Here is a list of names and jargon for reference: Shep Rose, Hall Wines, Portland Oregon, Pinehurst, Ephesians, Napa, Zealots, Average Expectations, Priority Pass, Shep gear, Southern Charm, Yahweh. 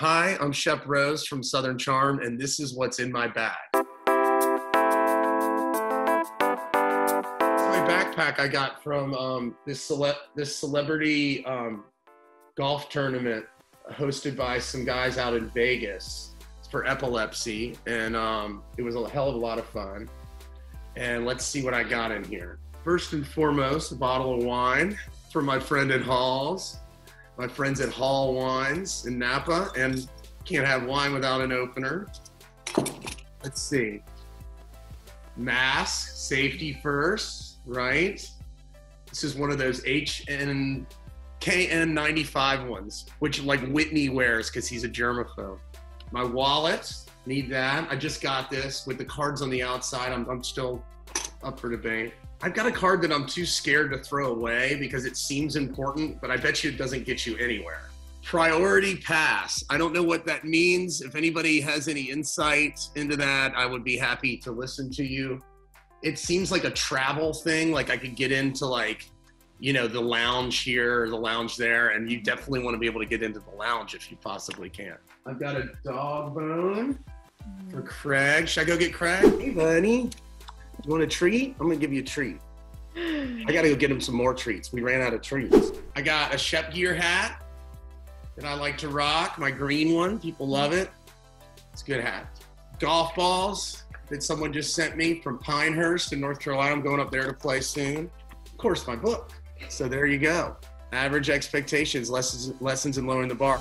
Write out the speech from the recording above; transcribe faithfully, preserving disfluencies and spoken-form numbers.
Hi, I'm Shep Rose from Southern Charm, and this is what's in my bag. In my backpack I got from um, this, cele this celebrity um, golf tournament hosted by some guys out in Vegas. It's for epilepsy, and um, it was a hell of a lot of fun. And let's see what I got in here. First and foremost, a bottle of wine from my friend at Hall's. My friends at Hall Wines in Napa, and can't have wine without an opener. Let's see. Mask, safety first, right? This is one of those H N K N ninety-five ones, which like Whitney wears because he's a germaphobe. My wallet, need that. I just got this with the cards on the outside. I'm, I'm still up for debate. I've got a card that I'm too scared to throw away because it seems important, but I bet you it doesn't get you anywhere. Priority Pass. I don't know what that means. If anybody has any insight into that, I would be happy to listen to you. It seems like a travel thing. Like I could get into like, you know, the lounge here or the lounge there, and you definitely want to be able to get into the lounge if you possibly can. I've got a dog bone for Craig. Should I go get Craig? Hey, buddy. You want a treat? I'm gonna give you a treat. I gotta go get him some more treats. We ran out of treats. I got a Shep gear hat that I like to rock, my green one. People love it. It's a good hat. Golf balls that someone just sent me from Pinehurst in North Carolina. I'm going up there to play soon. Of course, my book. So there you go. Average Expectations, Lessons, lessons in Lowering the Bar.